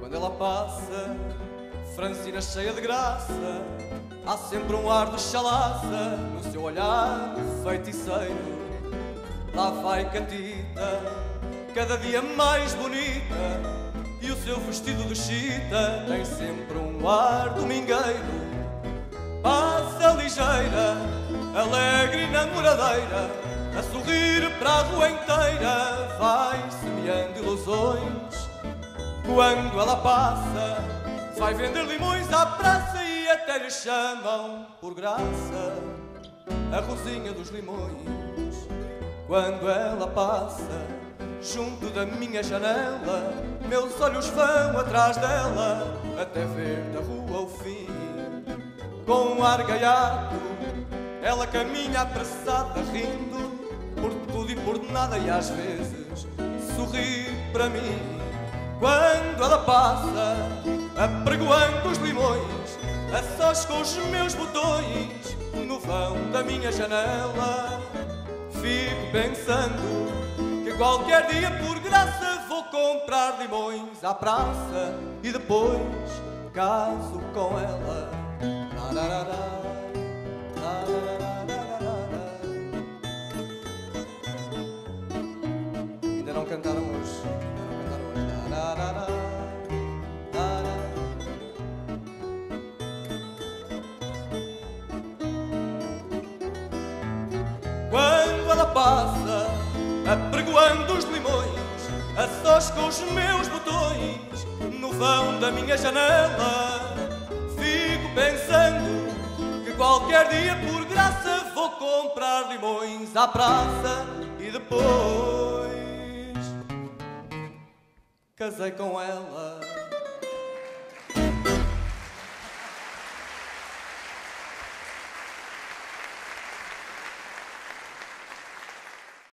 Quando ela passa, Francina cheia de graça, há sempre um ar de chalaça no seu olhar feiticeiro. Lá vai Catita, cada dia mais bonita, e o seu vestido de chita tem sempre um ar domingueiro. Passa ligeira, alegre e namoradeira, a sorrir para a rua inteira, vai semeando ilusões. Quando ela passa, vai vender limões à praça e até lhe chamam por graça a Rosinha dos Limões. Quando ela passa junto da minha janela, meus olhos vão atrás dela até ver da rua o fim. Com um ar gaiato, ela caminha apressada, rindo por tudo e por nada, e às vezes sorri para mim. Quando ela passa, apregoando os limões a sós com os meus botões no vão da minha janela, fico pensando que qualquer dia por graça vou comprar limões à praça e depois caso com ela. Ainda não cantaram hoje. Passa, apregoando os limões a sós com os meus botões no vão da minha janela, fico pensando que qualquer dia por graça vou comprar limões à praça e depois casei com ela.